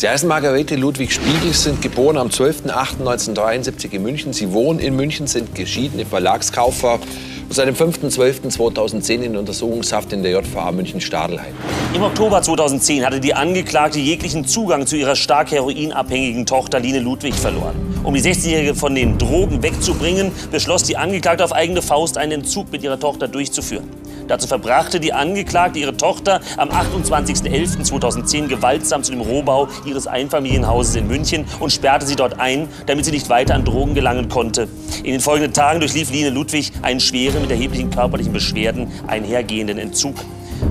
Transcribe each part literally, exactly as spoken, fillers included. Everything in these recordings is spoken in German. Sie heißen Margarete Ludwig Spiegel, sind geboren am zwölften achten neunzehnhundertdreiundsiebzig in München. Sie wohnen in München, sind geschiedene Verlagskauffrau und seit dem fünften zwölften zweitausendzehn in Untersuchungshaft in der J V A München-Stadelheim. Im Oktober zweitausendzehn hatte die Angeklagte jeglichen Zugang zu ihrer stark heroinabhängigen Tochter Line Ludwig verloren. Um die sechzehnjährige von den Drogen wegzubringen, beschloss die Angeklagte auf eigene Faust, einen Entzug mit ihrer Tochter durchzuführen. Dazu verbrachte die Angeklagte ihre Tochter am achtundzwanzigsten elften zweitausendzehn gewaltsam zu dem Rohbau ihres Einfamilienhauses in München und sperrte sie dort ein, damit sie nicht weiter an Drogen gelangen konnte. In den folgenden Tagen durchlief Line Ludwig einen schweren, mit erheblichen körperlichen Beschwerden einhergehenden Entzug.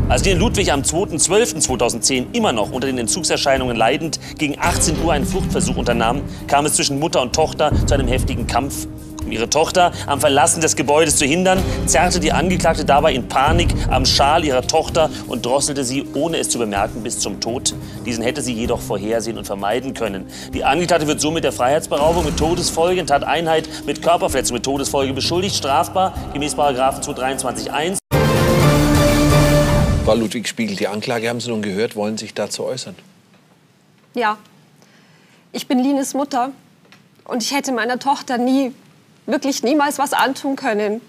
Als Line Ludwig am zweiten zwölften zweitausendzehn immer noch unter den Entzugserscheinungen leidend gegen achtzehn Uhr einen Fluchtversuch unternahm, kam es zwischen Mutter und Tochter zu einem heftigen Kampf. Um ihre Tochter am Verlassen des Gebäudes zu hindern, zerrte die Angeklagte dabei in Panik am Schal ihrer Tochter und drosselte sie, ohne es zu bemerken, bis zum Tod. Diesen hätte sie jedoch vorhersehen und vermeiden können. Die Angeklagte wird somit der Freiheitsberaubung mit Todesfolge in Tateinheit mit Körperverletzung mit Todesfolge beschuldigt, strafbar gemäß Paragraphen zweihundertdreiundzwanzig Absatz eins. Frau Ludwig Spiegel, die Anklage haben Sie nun gehört, wollen Sie sich dazu äußern? Ja, ich bin Lines Mutter und ich hätte meiner Tochter nie wirklich niemals was antun können.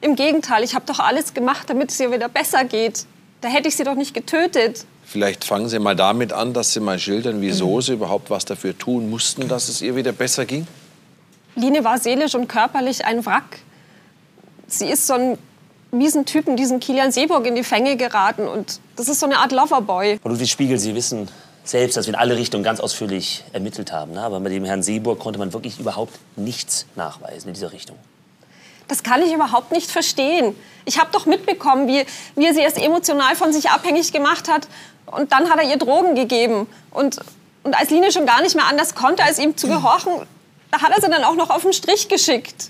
Im Gegenteil, ich habe doch alles gemacht, damit es ihr wieder besser geht. Da hätte ich sie doch nicht getötet. Vielleicht fangen Sie mal damit an, dass Sie mal schildern, wieso Sie überhaupt was dafür tun mussten, dass es ihr wieder besser ging. Line war seelisch und körperlich ein Wrack. Sie ist so ein miesen Typen, diesen Kilian Seeburg, in die Fänge geraten. Und das ist so eine Art Loverboy. Frau Ludwig Spiegel, Sie wissen selbst, dass wir in alle Richtungen ganz ausführlich ermittelt haben. Ne? Aber mit dem Herrn Seeburg konnte man wirklich überhaupt nichts nachweisen in dieser Richtung. Das kann ich überhaupt nicht verstehen. Ich habe doch mitbekommen, wie, wie er sie erst emotional von sich abhängig gemacht hat. Und dann hat er ihr Drogen gegeben. Und, und als Line schon gar nicht mehr anders konnte, als ihm zu gehorchen, da hat er sie dann auch noch auf den Strich geschickt.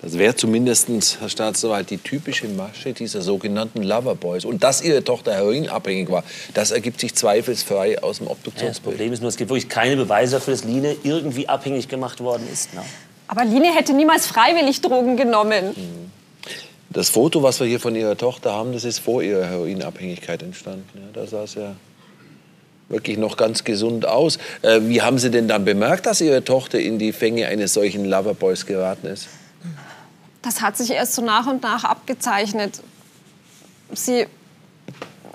Das wäre zumindest, Herr Staatsanwalt, die typische Masche dieser sogenannten Loverboys. Und dass ihre Tochter heroinabhängig war, das ergibt sich zweifelsfrei aus dem Obduktionsbild. Ja, das Problem ist nur, es gibt wirklich keine Beweise dafür, dass Line irgendwie abhängig gemacht worden ist. Ne? Aber Line hätte niemals freiwillig Drogen genommen. Das Foto, was wir hier von ihrer Tochter haben, das ist vor ihrer Heroinabhängigkeit entstanden. Ja, da saß ja wirklich noch ganz gesund aus. Äh, wie haben Sie denn dann bemerkt, dass Ihre Tochter in die Fänge eines solchen Loverboys geraten ist? Das hat sich erst so nach und nach abgezeichnet. Sie,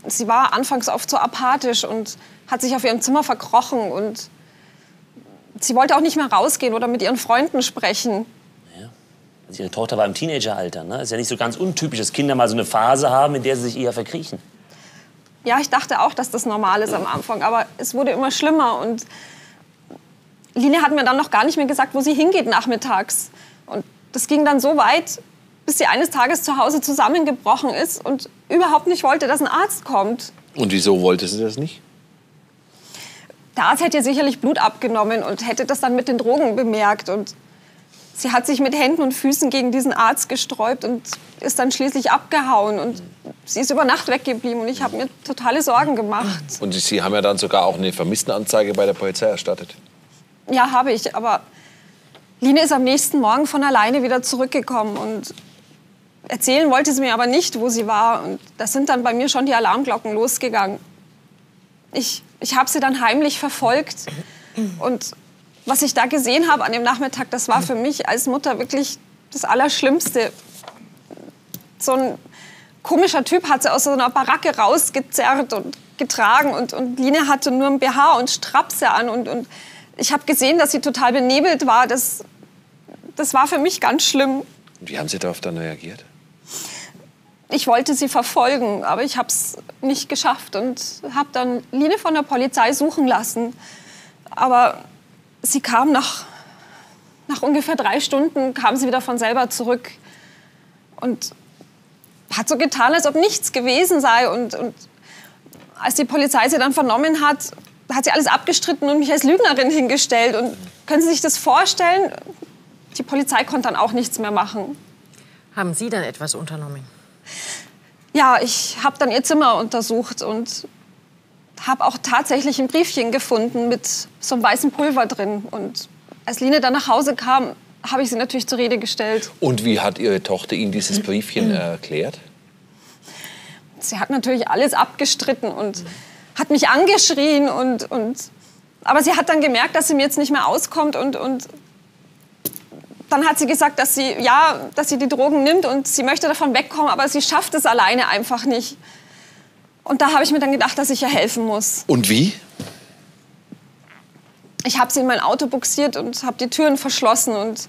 sie war anfangs oft so apathisch und hat sich auf ihrem Zimmer verkrochen. Und sie wollte auch nicht mehr rausgehen oder mit ihren Freunden sprechen. Ja. Also ihre Tochter war im Teenageralter. Ne? Ist ja nicht so ganz untypisch, dass Kinder mal so eine Phase haben, in der sie sich eher verkriechen. Ja, ich dachte auch, dass das normal ist am Anfang. Aber es wurde immer schlimmer. Und Line hat mir dann noch gar nicht mehr gesagt, wo sie hingeht nachmittags. Und das ging dann so weit, bis sie eines Tages zu Hause zusammengebrochen ist und überhaupt nicht wollte, dass ein Arzt kommt. Und wieso wollte sie das nicht? Der Arzt hätte ihr sicherlich Blut abgenommen und hätte das dann mit den Drogen bemerkt. Und sie hat sich mit Händen und Füßen gegen diesen Arzt gesträubt und ist dann schließlich abgehauen. Und sie ist über Nacht weggeblieben und ich habe mir totale Sorgen gemacht. Und Sie haben ja dann sogar auch eine Vermisstenanzeige bei der Polizei erstattet? Ja, habe ich, aber Line ist am nächsten Morgen von alleine wieder zurückgekommen und erzählen wollte sie mir aber nicht, wo sie war. Und da sind dann bei mir schon die Alarmglocken losgegangen. Ich, ich habe sie dann heimlich verfolgt und was ich da gesehen habe an dem Nachmittag, das war für mich als Mutter wirklich das Allerschlimmste. So ein komischer Typ hat sie aus so einer Baracke rausgezerrt und getragen und, und Line hatte nur ein B H und Strapse an und, und ich habe gesehen, dass sie total benebelt war. Das, das war für mich ganz schlimm. Wie haben Sie darauf dann reagiert? Ich wollte sie verfolgen, aber ich habe es nicht geschafft und habe dann Line von der Polizei suchen lassen. Aber sie kam nach, nach ungefähr drei Stunden kam sie wieder von selber zurück und hat so getan, als ob nichts gewesen sei. Und, und als die Polizei sie dann vernommen hat, hat sie alles abgestritten und mich als Lügnerin hingestellt. Und können Sie sich das vorstellen? Die Polizei konnte dann auch nichts mehr machen. Haben Sie dann etwas unternommen? Ja, ich habe dann ihr Zimmer untersucht und habe auch tatsächlich ein Briefchen gefunden mit so einem weißen Pulver drin. Und als Line dann nach Hause kam, habe ich sie natürlich zur Rede gestellt. Und wie hat Ihre Tochter Ihnen dieses Briefchen erklärt? Sie hat natürlich alles abgestritten und hat mich angeschrien und, und Aber sie hat dann gemerkt, dass sie mir jetzt nicht mehr auskommt und, und dann hat sie gesagt, dass sie, ja, dass sie die Drogen nimmt und sie möchte davon wegkommen, aber sie schafft es alleine einfach nicht. Und da habe ich mir dann gedacht, dass ich ihr helfen muss. Und wie? Ich habe sie in mein Auto buxiert und habe die Türen verschlossen. Und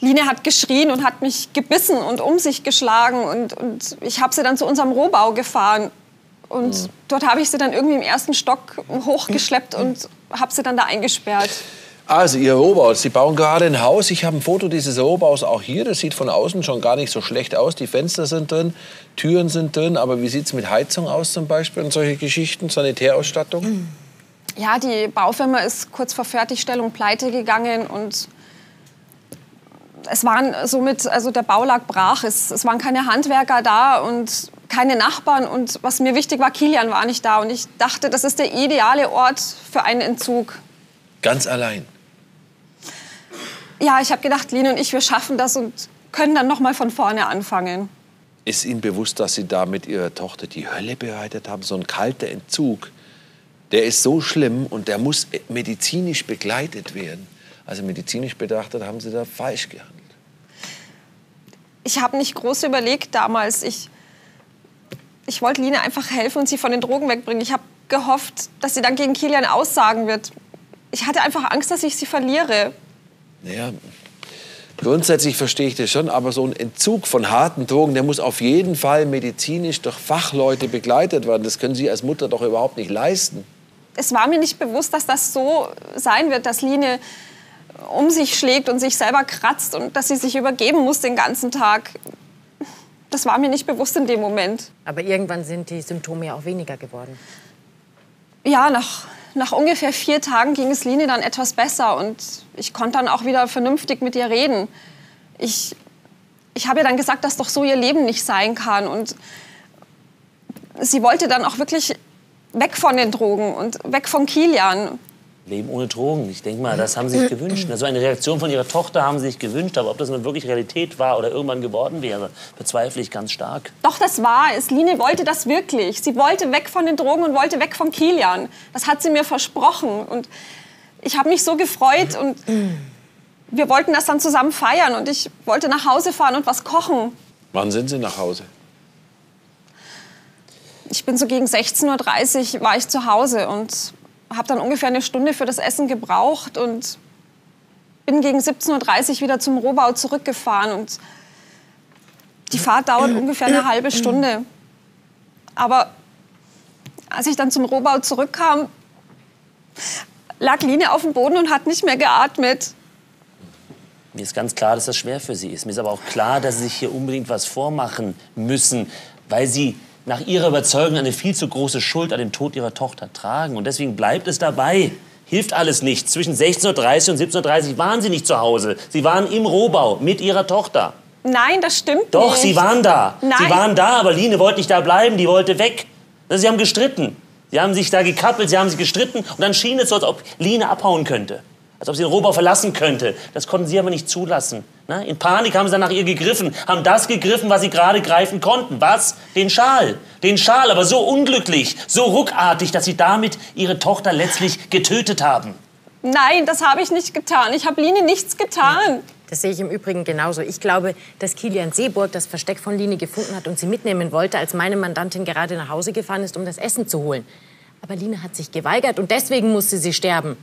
Line hat geschrien und hat mich gebissen und um sich geschlagen. Und, und ich habe sie dann zu unserem Rohbau gefahren. Und mhm. dort habe ich sie dann irgendwie im ersten Stock hochgeschleppt mhm. und habe sie dann da eingesperrt. Also, ihr Rohbau, Sie bauen gerade ein Haus. Ich habe ein Foto dieses Rohbaus auch hier. Das sieht von außen schon gar nicht so schlecht aus. Die Fenster sind drin, Türen sind drin. Aber wie sieht es mit Heizung aus zum Beispiel und solche Geschichten, Sanitärausstattung? Mhm. Ja, die Baufirma ist kurz vor Fertigstellung pleite gegangen und es waren somit, also der Bau lag brach, es, es waren keine Handwerker da und keine Nachbarn und was mir wichtig war, Kilian war nicht da und ich dachte, das ist der ideale Ort für einen Entzug. Ganz allein? Ja, ich habe gedacht, Line und ich, wir schaffen das und können dann noch mal von vorne anfangen. Ist Ihnen bewusst, dass Sie da mit Ihrer Tochter die Hölle bereitet haben, so ein kalter Entzug? Der ist so schlimm und der muss medizinisch begleitet werden. Also medizinisch betrachtet haben Sie da falsch gehandelt. Ich habe nicht groß überlegt damals. Ich, ich wollte Line einfach helfen und sie von den Drogen wegbringen. Ich habe gehofft, dass sie dann gegen Kilian aussagen wird. Ich hatte einfach Angst, dass ich sie verliere. Naja, grundsätzlich verstehe ich das schon. Aber so ein Entzug von harten Drogen, der muss auf jeden Fall medizinisch durch Fachleute begleitet werden. Das können Sie als Mutter doch überhaupt nicht leisten. Es war mir nicht bewusst, dass das so sein wird, dass Line um sich schlägt und sich selber kratzt und dass sie sich übergeben muss den ganzen Tag. Das war mir nicht bewusst in dem Moment. Aber irgendwann sind die Symptome ja auch weniger geworden. Ja, nach, nach ungefähr vier Tagen ging es Line dann etwas besser und ich konnte dann auch wieder vernünftig mit ihr reden. Ich, ich habe ihr dann gesagt, dass doch so ihr Leben nicht sein kann und sie wollte dann auch wirklich weg von den Drogen und weg von Kilian. Leben ohne Drogen, ich denke mal, das haben Sie sich gewünscht. So eine Reaktion von Ihrer Tochter haben Sie sich gewünscht, aber ob das nun wirklich Realität war oder irgendwann geworden wäre, bezweifle ich ganz stark. Doch, das war es. Line wollte das wirklich. Sie wollte weg von den Drogen und wollte weg von Kilian. Das hat sie mir versprochen und ich habe mich so gefreut und wir wollten das dann zusammen feiern und ich wollte nach Hause fahren und was kochen. Wann sind Sie nach Hause? Ich bin so gegen sechzehn Uhr dreißig war ich zu Hause und habe dann ungefähr eine Stunde für das Essen gebraucht und bin gegen siebzehn Uhr dreißig wieder zum Rohbau zurückgefahren. Und die Fahrt dauert ungefähr eine halbe Stunde. Aber als ich dann zum Rohbau zurückkam, lag Line auf dem Boden und hat nicht mehr geatmet. Mir ist ganz klar, dass das schwer für Sie ist. Mir ist aber auch klar, dass Sie sich hier unbedingt was vormachen müssen, weil Sie nach ihrer Überzeugung eine viel zu große Schuld an dem Tod ihrer Tochter tragen. Und deswegen bleibt es dabei. Hilft alles nicht. Zwischen sechzehn Uhr dreißig und siebzehn Uhr dreißig waren Sie nicht zu Hause. Sie waren im Rohbau mit ihrer Tochter. Nein, das stimmt nicht. Doch, Sie waren da. Nein. Sie waren da, aber Line wollte nicht da bleiben, die wollte weg. Sie haben gestritten. Sie haben sich da gekappelt, Sie haben sich gestritten. Und dann schien es so, als ob Line abhauen könnte. Als ob sie den Rohbau verlassen könnte. Das konnten sie aber nicht zulassen. Na? In Panik haben sie dann nach ihr gegriffen. Haben das gegriffen, was sie gerade greifen konnten. Was? Den Schal. Den Schal, aber so unglücklich, so ruckartig, dass sie damit ihre Tochter letztlich getötet haben. Nein, das habe ich nicht getan. Ich habe Line nichts getan. Das sehe ich im Übrigen genauso. Ich glaube, dass Kilian Seeburg das Versteck von Line gefunden hat und sie mitnehmen wollte, als meine Mandantin gerade nach Hause gefahren ist, um das Essen zu holen. Aber Line hat sich geweigert und deswegen musste sie sterben.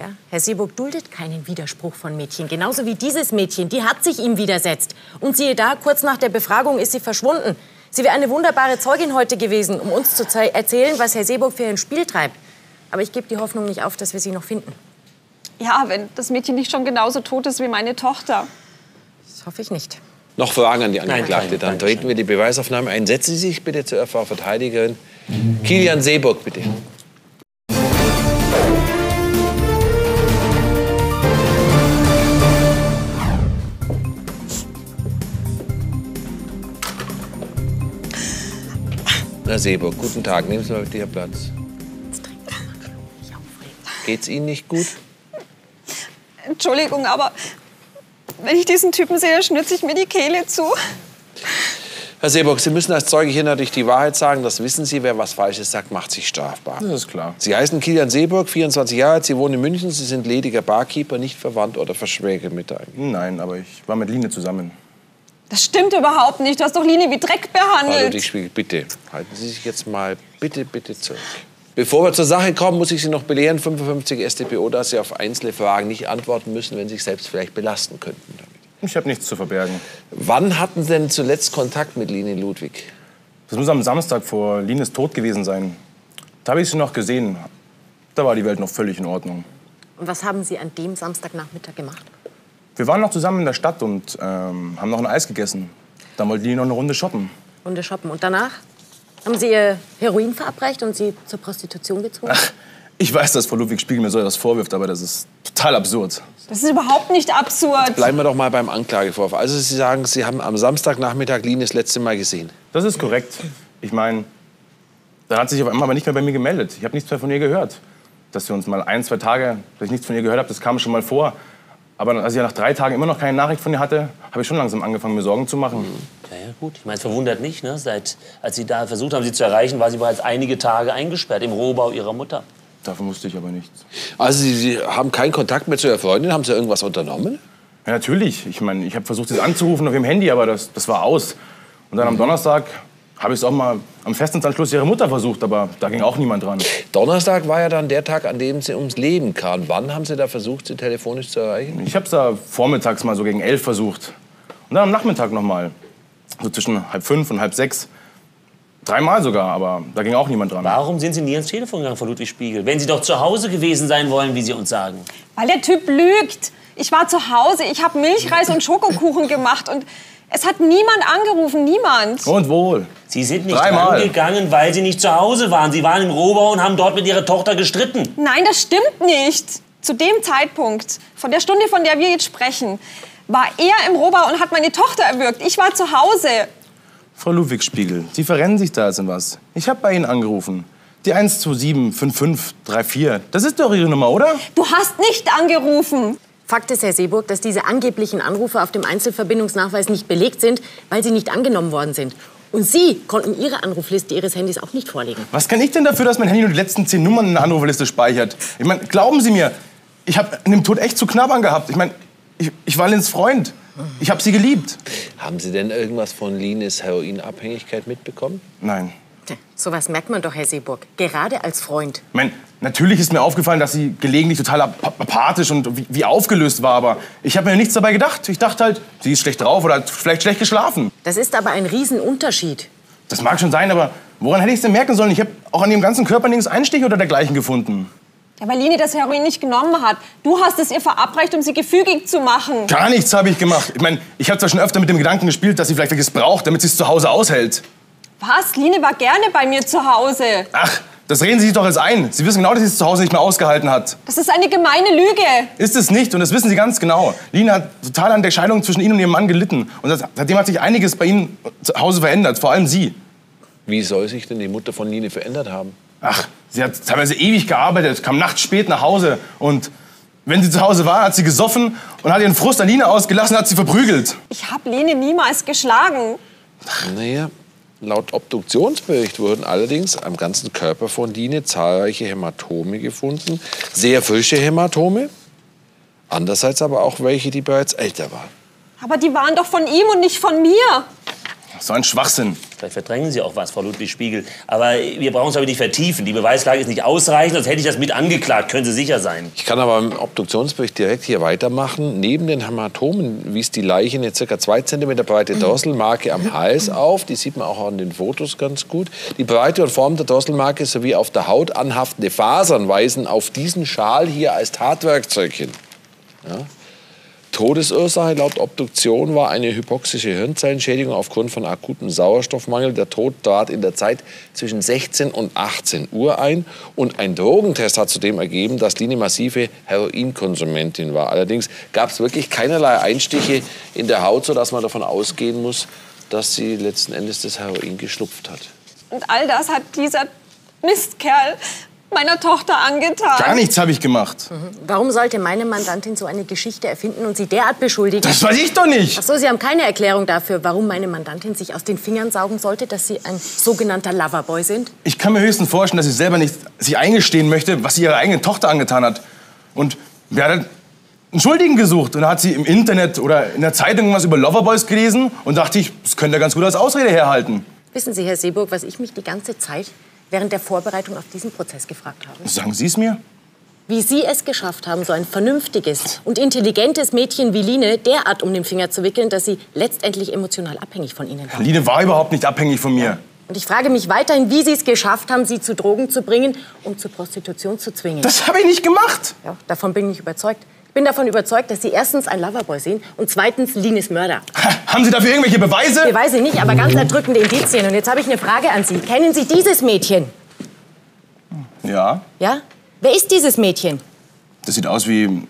Ja, Herr Seeburg duldet keinen Widerspruch von Mädchen, genauso wie dieses Mädchen, die hat sich ihm widersetzt. Und siehe da, kurz nach der Befragung ist sie verschwunden. Sie wäre eine wunderbare Zeugin heute gewesen, um uns zu erzählen, was Herr Seeburg für ein Spiel treibt. Aber ich gebe die Hoffnung nicht auf, dass wir sie noch finden. Ja, wenn das Mädchen nicht schon genauso tot ist wie meine Tochter. Das hoffe ich nicht. Noch Fragen an die Angeklagte, dann treten wir die Beweisaufnahme ein. Setzen Sie sich bitte zur Frau Verteidigerin. Kilian Seeburg, bitte. Herr Seeburg, guten Tag. Nehmen Sie mal bitte Ihren Platz. Geht's Ihnen nicht gut? Entschuldigung, aber wenn ich diesen Typen sehe, schnitze ich mir die Kehle zu. Herr Seeburg, Sie müssen als Zeuge hier natürlich die Wahrheit sagen. Das wissen Sie. Wer was Falsches sagt, macht sich strafbar. Das ist klar. Sie heißen Kilian Seeburg, vierundzwanzig Jahre alt. Sie wohnen in München. Sie sind lediger Barkeeper, nicht verwandt oder verschwägert mit einem. Nein, aber ich war mit Line zusammen. Das stimmt überhaupt nicht. Du hast doch Line wie Dreck behandelt. Frau Ludwig Spiegel, bitte, halten Sie sich jetzt mal bitte, bitte zurück. Bevor wir zur Sache kommen, muss ich Sie noch belehren, fünfundfünfzig S T P O, dass Sie auf einzelne Fragen nicht antworten müssen, wenn Sie sich selbst vielleicht belasten könnten damit. Ich habe nichts zu verbergen. Wann hatten Sie denn zuletzt Kontakt mit Line Ludwig? Das muss am Samstag vor Lines Tod gewesen sein. Da habe ich sie noch gesehen. Da war die Welt noch völlig in Ordnung. Und was haben Sie an dem Samstagnachmittag gemacht? Wir waren noch zusammen in der Stadt und ähm, haben noch ein Eis gegessen. Dann wollte Line noch eine Runde shoppen. Runde shoppen. Und danach? Haben Sie ihr Heroin verabreicht und Sie zur Prostitution gezogen? Ach, ich weiß, dass Frau Ludwig Spiegel mir so etwas vorwirft, aber das ist total absurd. Das ist überhaupt nicht absurd. Jetzt bleiben wir doch mal beim Anklagevorwurf. Also Sie sagen, Sie haben am Samstagnachmittag Line das letzte Mal gesehen. Das ist korrekt. Ich meine, dann hat sich auf einmal aber nicht mehr bei mir gemeldet. Ich habe nichts mehr von ihr gehört. Dass wir uns mal ein, zwei Tage, dass ich nichts von ihr gehört habe, das kam schon mal vor. Aber als ich nach drei Tagen immer noch keine Nachricht von ihr hatte, habe ich schon langsam angefangen, mir Sorgen zu machen. Ja, ja gut. Ich meine, es verwundert nicht, ne? Seit, als Sie da versucht haben, sie zu erreichen, war sie bereits einige Tage eingesperrt im Rohbau ihrer Mutter. Davon wusste ich aber nichts. Also Sie, sie haben keinen Kontakt mehr zu Ihrer Freundin? Haben Sie irgendwas unternommen? Ja, natürlich. Ich meine, ich habe versucht, sie anzurufen auf ihrem Handy, aber das, das war aus. Und dann am Donnerstag habe ich es auch mal am Festnetzanschluss ihrer Mutter versucht, aber da ging auch niemand dran. Donnerstag war ja dann der Tag, an dem sie ums Leben kam. Wann haben Sie da versucht, sie telefonisch zu erreichen? Ich habe es da vormittags mal so gegen elf versucht. Und dann am Nachmittag noch mal. So zwischen halb fünf und halb sechs. Dreimal sogar, aber da ging auch niemand dran. Warum sind Sie nie ans Telefon gegangen, Frau Ludwig Spiegel? Wenn Sie doch zu Hause gewesen sein wollen, wie Sie uns sagen. Weil der Typ lügt. Ich war zu Hause, ich habe Milchreis und Schokokuchen gemacht und es hat niemand angerufen, niemand. Und wohl. Sie sind nicht angegangen, weil Sie nicht zu Hause waren. Sie waren im Rohbau und haben dort mit Ihrer Tochter gestritten. Nein, das stimmt nicht. Zu dem Zeitpunkt, von der Stunde, von der wir jetzt sprechen, war er im Rohbau und hat meine Tochter erwürgt. Ich war zu Hause. Frau Ludwig Spiegel, Sie verrennen sich da jetzt in was. Ich habe bei Ihnen angerufen. Die eins zwei sieben fünf fünf drei vier, das ist doch Ihre Nummer, oder? Du hast nicht angerufen. Fakt ist, Herr Seeburg, dass diese angeblichen Anrufe auf dem Einzelverbindungsnachweis nicht belegt sind, weil sie nicht angenommen worden sind. Und Sie konnten Ihre Anrufliste Ihres Handys auch nicht vorlegen. Was kann ich denn dafür, dass mein Handy nur die letzten zehn Nummern in der Anrufliste speichert? Ich meine, glauben Sie mir, ich habe in dem Tod echt zu knabbern gehabt. Ich meine, ich, ich war Lins Freund. Ich habe sie geliebt. Haben Sie denn irgendwas von Lines Heroinabhängigkeit mitbekommen? Nein. So was merkt man doch, Herr Seeburg. Gerade als Freund. Ich meine, natürlich ist mir aufgefallen, dass sie gelegentlich total apathisch und wie, wie aufgelöst war, aber ich habe mir nichts dabei gedacht. Ich dachte halt, sie ist schlecht drauf oder hat vielleicht schlecht geschlafen. Das ist aber ein Riesenunterschied. Das mag schon sein, aber woran hätte ich es denn merken sollen? Ich habe auch an ihrem ganzen Körper nirgends Einstiche oder dergleichen gefunden. Ja, weil Line das Heroin nicht genommen hat. Du hast es ihr verabreicht, um sie gefügig zu machen. Gar nichts habe ich gemacht. Ich meine, ich habe zwar schon öfter mit dem Gedanken gespielt, dass sie vielleicht welches braucht, damit sie es zu Hause aushält. Was? Line war gerne bei mir zu Hause. Ach. Das reden Sie sich doch jetzt ein. Sie wissen genau, dass sie es zu Hause nicht mehr ausgehalten hat. Das ist eine gemeine Lüge. Ist es nicht, und das wissen Sie ganz genau. Line hat total an der Scheidung zwischen Ihnen und Ihrem Mann gelitten. Und das, seitdem hat sich einiges bei Ihnen zu Hause verändert, vor allem Sie. Wie soll sich denn die Mutter von Line verändert haben? Ach, sie hat teilweise ewig gearbeitet, kam nachts spät nach Hause. Und wenn sie zu Hause war, hat sie gesoffen und hat ihren Frust an Line ausgelassen und hat sie verprügelt. Ich habe Line niemals geschlagen. Ach, naja. Laut Obduktionsbericht wurden allerdings am ganzen Körper von Line zahlreiche Hämatome gefunden. Sehr frische Hämatome, andererseits aber auch welche, die bereits älter waren. Aber die waren doch von ihm und nicht von mir. So ein Schwachsinn. Vielleicht verdrängen Sie auch was, Frau Ludwig Spiegel. Aber wir brauchen es aber nicht vertiefen. Die Beweislage ist nicht ausreichend, sonst hätte ich das mit angeklagt, können Sie sicher sein. Ich kann aber im Obduktionsbericht direkt hier weitermachen. Neben den Hämatomen wies die Leiche eine ca. zwei Zentimeter breite Drosselmarke am Hals auf. Die sieht man auch an den Fotos ganz gut. Die Breite und Form der Drosselmarke sowie auf der Haut anhaftende Fasern weisen auf diesen Schal hier als Tatwerkzeug hin. Ja? Todesursache laut Obduktion war eine hypoxische Hirnzellenschädigung aufgrund von akutem Sauerstoffmangel. Der Tod trat in der Zeit zwischen sechzehn und achtzehn Uhr ein. Und ein Drogentest hat zudem ergeben, dass Line massive Heroinkonsumentin war. Allerdings gab es wirklich keinerlei Einstiche in der Haut, sodass man davon ausgehen muss, dass sie letzten Endes das Heroin geschnupft hat. Und all das hat dieser Mistkerl meiner Tochter angetan? Gar nichts habe ich gemacht. Mhm. Warum sollte meine Mandantin so eine Geschichte erfinden und Sie derart beschuldigen? Das weiß ich doch nicht. Ach so, Sie haben keine Erklärung dafür, warum meine Mandantin sich aus den Fingern saugen sollte, dass Sie ein sogenannter Loverboy sind? Ich kann mir höchstens vorstellen, dass sie selber nicht sich eingestehen möchte, was sie ihrer eigenen Tochter angetan hat. Und wer hat einen Schuldigen gesucht? Und da hat sie im Internet oder in der Zeitung was über Loverboys gelesen und dachte ich, das könnte er ganz gut als Ausrede herhalten. Wissen Sie, Herr Seeburg, was ich mich die ganze Zeit während der Vorbereitung auf diesen Prozess gefragt habe? Sagen Sie es mir. Wie Sie es geschafft haben, so ein vernünftiges und intelligentes Mädchen wie Line derart um den Finger zu wickeln, dass sie letztendlich emotional abhängig von Ihnen war. Line war überhaupt nicht abhängig von mir. Ja. Und ich frage mich weiterhin, wie Sie es geschafft haben, sie zu Drogen zu bringen und zur Prostitution zu zwingen. Das habe ich nicht gemacht. Ja, davon bin ich überzeugt. Ich bin davon überzeugt, dass Sie erstens ein Loverboy sind und zweitens Lines Mörder. Ha, haben Sie dafür irgendwelche Beweise? Beweise nicht, aber ganz erdrückende Indizien. Und jetzt habe ich eine Frage an Sie. Kennen Sie dieses Mädchen? Ja. Ja? Wer ist dieses Mädchen? Das sieht aus wie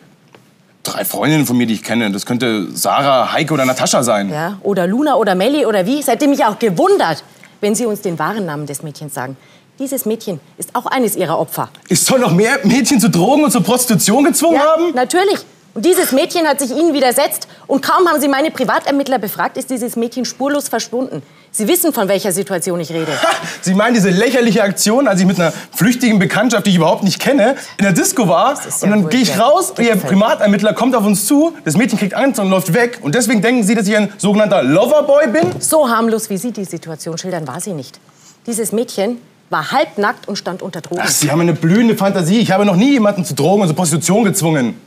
drei Freundinnen von mir, die ich kenne. Das könnte Sarah, Heike oder Natascha sein. Ja, oder Luna oder Melli oder wie. Seitdem ich auch gewundert, wenn Sie uns den wahren Namen des Mädchens sagen. Dieses Mädchen ist auch eines ihrer Opfer. Es soll noch mehr Mädchen zu Drogen und zur Prostitution gezwungen ja, haben? Natürlich. Und dieses Mädchen hat sich Ihnen widersetzt. Und kaum haben Sie meine Privatermittler befragt, ist dieses Mädchen spurlos verschwunden. Sie wissen, von welcher Situation ich rede. Ha, Sie meinen diese lächerliche Aktion, als ich mit einer flüchtigen Bekanntschaft, die ich überhaupt nicht kenne, in der Disco war. Und dann gehe ich raus und Ihr Privatermittler kommt auf uns zu. Das Mädchen kriegt Angst und läuft weg. Und deswegen denken Sie, dass ich ein sogenannter Loverboy bin? So harmlos, wie Sie die Situation schildern, war sie nicht. Dieses Mädchen war halbnackt und stand unter Drogen. Ach, Sie haben eine blühende Fantasie. Ich habe noch nie jemanden zu Drogen und zur Prostitution gezwungen.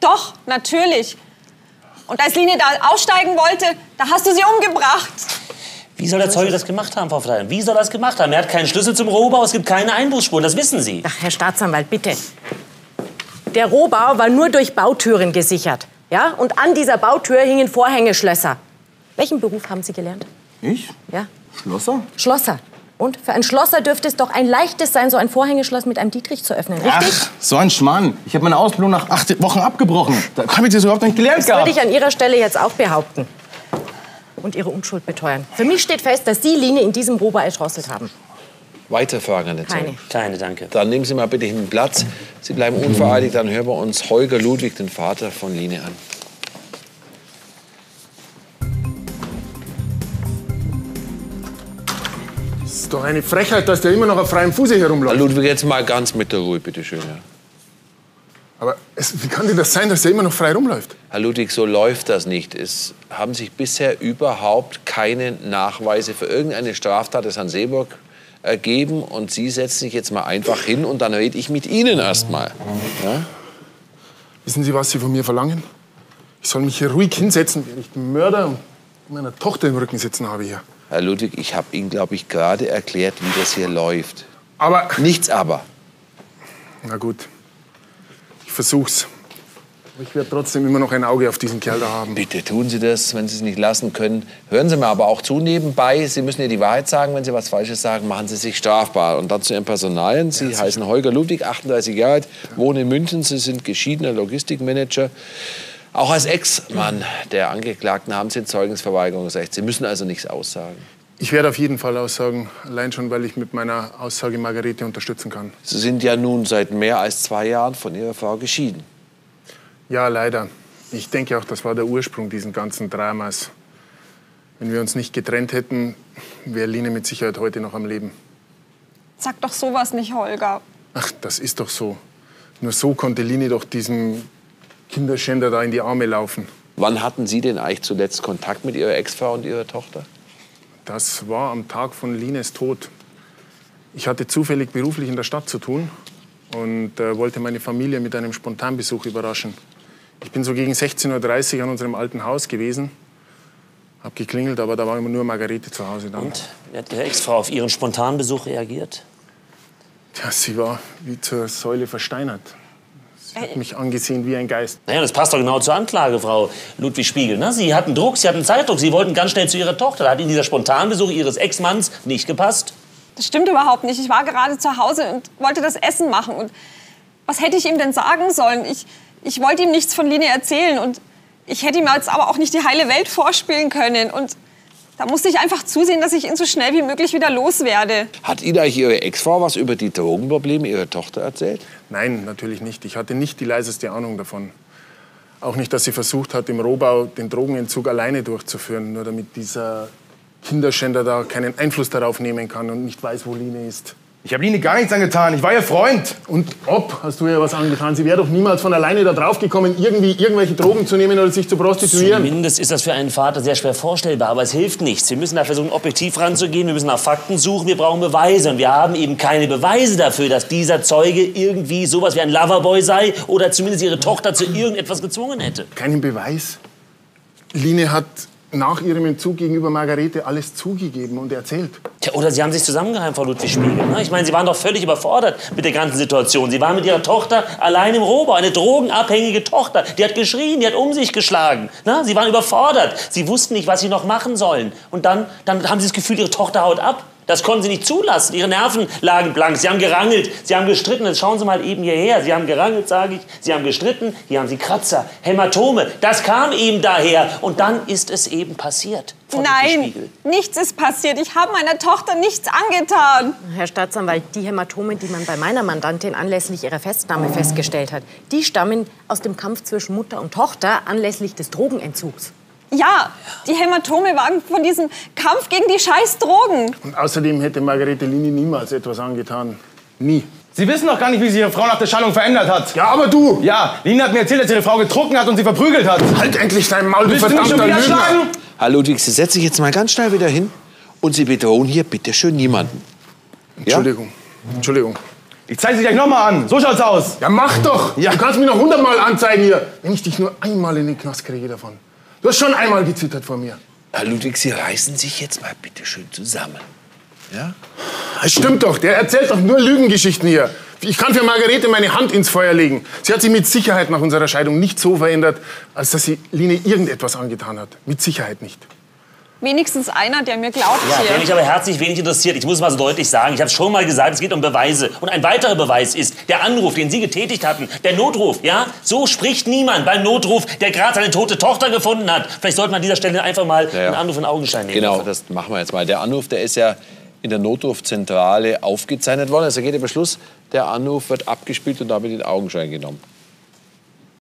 Doch, natürlich. Und als Line da aussteigen wollte, da hast du sie umgebracht. Wie soll der Zeuge das gemacht haben, Frau Verteidigung? Wie soll er das gemacht haben? Er hat keinen Schlüssel zum Rohbau, es gibt keine Einbruchsspuren, das wissen Sie. Ach, Herr Staatsanwalt, bitte. Der Rohbau war nur durch Bautüren gesichert. Ja? Und an dieser Bautür hingen Vorhängeschlösser. Welchen Beruf haben Sie gelernt? Ich? Ja. Schlosser? Schlosser. Und für einen Schlosser dürfte es doch ein leichtes sein, so ein Vorhängeschloss mit einem Dietrich zu öffnung, richtig? Ach, so ein Schmarrn. Ich habe meine Ausbildung nach acht Wochen abgebrochen. Da habe ich das überhaupt nicht gelernt gehabt. Das würde ich an Ihrer Stelle jetzt auch behaupten. Und Ihre Unschuld beteuern. Für mich steht fest, dass Sie Line in diesem Rohbau erdrosselt haben. Weitere Fragen an den Zeugen? Keine. Keine, danke. Dann nehmen Sie mal bitte einen Platz. Sie bleiben unvereidigt. Dann hören wir uns Holger Ludwig, den Vater von Line, an. Das ist doch eine Frechheit, dass der immer noch auf freiem Fuße herumläuft. Herr Ludwig, jetzt mal ganz mit der Ruhe, bitte schön. Ja. Aber es, wie kann denn das sein, dass der immer noch frei rumläuft? Herr Ludwig, so läuft das nicht. Es haben sich bisher überhaupt keine Nachweise für irgendeine Straftat des Herrn Seeburg ergeben. Und Sie setzen sich jetzt mal einfach hin und dann rede ich mit Ihnen erst mal. Ja? Wissen Sie, was Sie von mir verlangen? Ich soll mich hier ruhig hinsetzen, während ich den Mörder meiner Tochter im Rücken sitzen habe hier. Herr Ludwig, ich habe Ihnen, glaube ich, gerade erklärt, wie das hier läuft. Aber... Nichts aber. Na gut. Ich versuch's. Ich werde trotzdem immer noch ein Auge auf diesen Kerl da haben. Bitte tun Sie das, wenn Sie es nicht lassen können. Hören Sie mir aber auch zu nebenbei. Sie müssen hier die Wahrheit sagen. Wenn Sie was Falsches sagen, machen Sie sich strafbar. Und dann zu Ihren Personalien. Sie ja, heißen Holger Ludwig, achtunddreißig Jahre alt, wohnen in München. Sie sind geschiedener Logistikmanager. Auch als Ex-Mann der Angeklagten haben Sie in Zeugnisverweigerung gesagt. Sie müssen also nichts aussagen. Ich werde auf jeden Fall aussagen, allein schon, weil ich mit meiner Aussage Margarete unterstützen kann. Sie sind ja nun seit mehr als zwei Jahren von Ihrer Frau geschieden. Ja, leider. Ich denke auch, das war der Ursprung dieses ganzen Dramas. Wenn wir uns nicht getrennt hätten, wäre Line mit Sicherheit heute noch am Leben. Sag doch sowas nicht, Holger. Ach, das ist doch so. Nur so konnte Line doch diesem Kinderschänder da in die Arme laufen. Wann hatten Sie denn eigentlich zuletzt Kontakt mit Ihrer Ex-Frau und Ihrer Tochter? Das war am Tag von Lines Tod. Ich hatte zufällig beruflich in der Stadt zu tun und äh, wollte meine Familie mit einem Spontanbesuch überraschen. Ich bin so gegen sechzehn Uhr dreißig an unserem alten Haus gewesen, habe geklingelt, aber da war immer nur Margarete zu Hause. Dann. Und wie hat Ihre Ex-Frau auf Ihren Spontanbesuch reagiert? Ja, sie war wie zur Säule versteinert. Sie hat mich angesehen wie ein Geist. Naja, das passt doch genau zur Anklage, Frau Ludwig Spiegel. Ne? Sie hatten Druck, Sie hatten Zeitdruck, Sie wollten ganz schnell zu Ihrer Tochter. Da hat Ihnen dieser Spontanbesuch Ihres Ex-Manns nicht gepasst. Das stimmt überhaupt nicht. Ich war gerade zu Hause und wollte das Essen machen. Und was hätte ich ihm denn sagen sollen? Ich, ich wollte ihm nichts von Line erzählen. Und ich hätte ihm jetzt aber auch nicht die heile Welt vorspielen können. Und Da musste ich einfach zusehen, dass ich ihn so schnell wie möglich wieder loswerde. Hat Ihnen eigentlich Ihre Ex-Frau was über die Drogenprobleme Ihrer Tochter erzählt? Nein, natürlich nicht. Ich hatte nicht die leiseste Ahnung davon. Auch nicht, dass sie versucht hat, im Rohbau den Drogenentzug alleine durchzuführen, nur damit dieser Kinderschänder da keinen Einfluss darauf nehmen kann und nicht weiß, wo Line ist. Ich habe Line gar nichts angetan, ich war ihr Freund. Und ob hast du ihr was angetan? Sie wäre doch niemals von alleine da drauf gekommen, irgendwie irgendwelche Drogen zu nehmen oder sich zu prostituieren. Zumindest ist das für einen Vater sehr schwer vorstellbar, aber es hilft nichts. Wir müssen da versuchen, objektiv ranzugehen, wir müssen nach Fakten suchen, wir brauchen Beweise. Und wir haben eben keine Beweise dafür, dass dieser Zeuge irgendwie sowas wie ein Loverboy sei oder zumindest ihre Tochter zu irgendetwas gezwungen hätte. Keinen Beweis? Line hat nach ihrem Entzug gegenüber Margarete alles zugegeben und erzählt. Tja, oder sie haben sich zusammengeheim, Frau Ludwig Spiegel. Ich meine, sie waren doch völlig überfordert mit der ganzen Situation. Sie waren mit ihrer Tochter allein im Rohbau, eine drogenabhängige Tochter. Die hat geschrien, die hat um sich geschlagen. Na, sie waren überfordert, sie wussten nicht, was sie noch machen sollen. Und dann, dann haben sie das Gefühl, ihre Tochter haut ab. Das konnten sie nicht zulassen. Ihre Nerven lagen blank. Sie haben gerangelt, sie haben gestritten. Jetzt schauen Sie mal eben hierher. Sie haben gerangelt, sage ich. Sie haben gestritten. Hier haben Sie Kratzer, Hämatome. Das kam eben daher. Und dann ist es eben passiert. Nein, nichts ist passiert. Ich habe meiner Tochter nichts angetan. Herr Staatsanwalt, die Hämatome, die man bei meiner Mandantin anlässlich ihrer Festnahme festgestellt hat, die stammen aus dem Kampf zwischen Mutter und Tochter anlässlich des Drogenentzugs. Ja, die Hämatome waren von diesem Kampf gegen die Scheißdrogen. Und außerdem hätte Margarete Line niemals etwas angetan. Nie. Sie wissen doch gar nicht, wie sich Ihre Frau nach der Schallung verändert hat. Ja, aber du! Ja, Line hat mir erzählt, dass Ihre Frau getrunken hat und sie verprügelt hat. Halt endlich dein Maul, du verdammter Lügner! Herr Ludwig, Sie setzen sich jetzt mal ganz schnell wieder hin und Sie bedrohen hier bitte schön niemanden. Entschuldigung. Ja? Entschuldigung. Ich zeige Sie gleich nochmal an. So schaut's aus. Ja, mach doch! Ja. Du kannst mich noch hundertmal anzeigen hier. Wenn ich dich nur einmal in den Knast kriege davon. Du hast schon einmal gezittert vor mir. Herr Ludwig, Sie reißen sich jetzt mal bitte schön zusammen. Ja? Das stimmt doch, der erzählt doch nur Lügengeschichten hier. Ich kann für Margarete meine Hand ins Feuer legen. Sie hat sich mit Sicherheit nach unserer Scheidung nicht so verändert, als dass sie Line irgendetwas angetan hat. Mit Sicherheit nicht. Wenigstens einer, der mir glaubt hier. Ja, der mich aber herzlich wenig interessiert. Ich muss mal so deutlich sagen, ich habe es schon mal gesagt, es geht um Beweise. Und ein weiterer Beweis ist der Anruf, den Sie getätigt hatten. Der Notruf, ja? So spricht niemand beim Notruf, der gerade seine tote Tochter gefunden hat. Vielleicht sollte man an dieser Stelle einfach mal ja, ja. einen Anruf in Augenschein nehmen. Genau, das machen wir jetzt mal. Der Anruf, der ist ja in der Notrufzentrale aufgezeichnet worden. Also geht der Beschluss, der Anruf wird abgespielt und damit in Augenschein genommen.